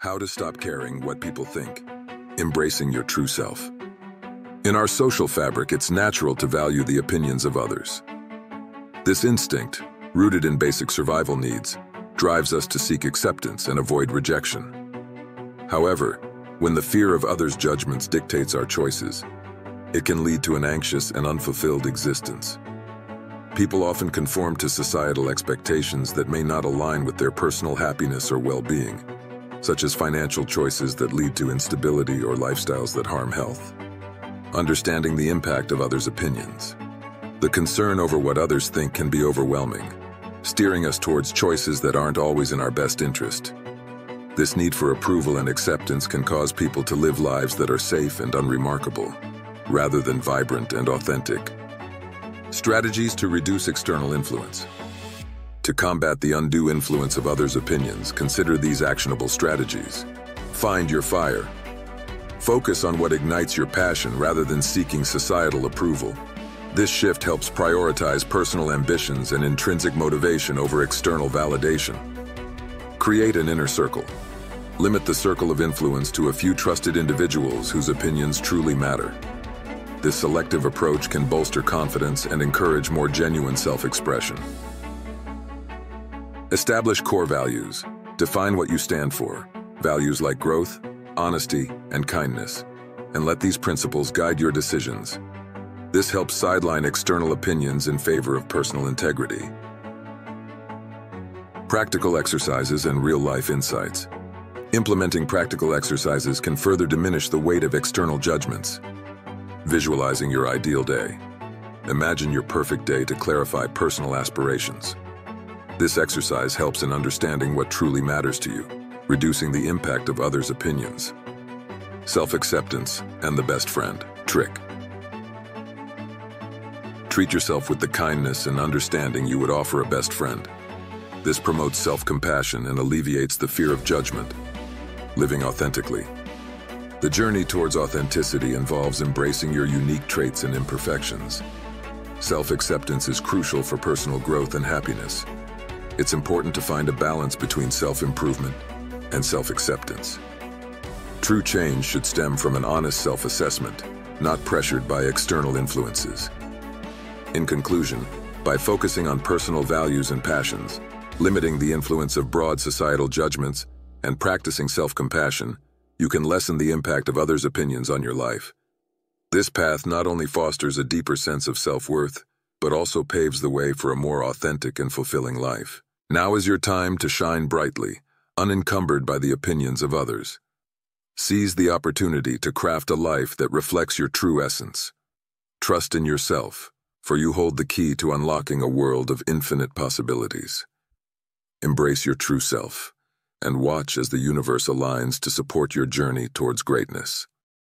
How to stop caring what people think. Embracing your true self. In our social fabric, it's natural to value the opinions of others. This instinct, rooted in basic survival needs, drives us to seek acceptance and avoid rejection. However, when the fear of others' judgments dictates our choices, it can lead to an anxious and unfulfilled existence. People often conform to societal expectations that may not align with their personal happiness or well-being, such as financial choices that lead to instability or lifestyles that harm health. Understanding the impact of others' opinions. The concern over what others think can be overwhelming, steering us towards choices that aren't always in our best interest. This need for approval and acceptance can cause people to live lives that are safe and unremarkable, rather than vibrant and authentic. Strategies to reduce external influence. To combat the undue influence of others' opinions, consider these actionable strategies. Find your fire. Focus on what ignites your passion rather than seeking societal approval. This shift helps prioritize personal ambitions and intrinsic motivation over external validation. Create an inner circle. Limit the circle of influence to a few trusted individuals whose opinions truly matter. This selective approach can bolster confidence and encourage more genuine self-expression. Establish core values. Define what you stand for. Values like growth, honesty, and kindness. And let these principles guide your decisions. This helps sideline external opinions in favor of personal integrity. Practical exercises and real-life insights. Implementing practical exercises can further diminish the weight of external judgments. Visualizing your ideal day. Imagine your perfect day to clarify personal aspirations. This exercise helps in understanding what truly matters to you, reducing the impact of others' opinions. Self-acceptance and the best friend trick. Treat yourself with the kindness and understanding you would offer a best friend. This promotes self-compassion and alleviates the fear of judgment. Living authentically. The journey towards authenticity involves embracing your unique traits and imperfections. Self-acceptance is crucial for personal growth and happiness. It's important to find a balance between self-improvement and self-acceptance. True change should stem from an honest self-assessment, not pressured by external influences. In conclusion, by focusing on personal values and passions, limiting the influence of broad societal judgments, and practicing self-compassion, you can lessen the impact of others' opinions on your life. This path not only fosters a deeper sense of self-worth, but also paves the way for a more authentic and fulfilling life. Now is your time to shine brightly, unencumbered by the opinions of others. Seize the opportunity to craft a life that reflects your true essence. Trust in yourself, for you hold the key to unlocking a world of infinite possibilities. Embrace your true self, and watch as the universe aligns to support your journey towards greatness.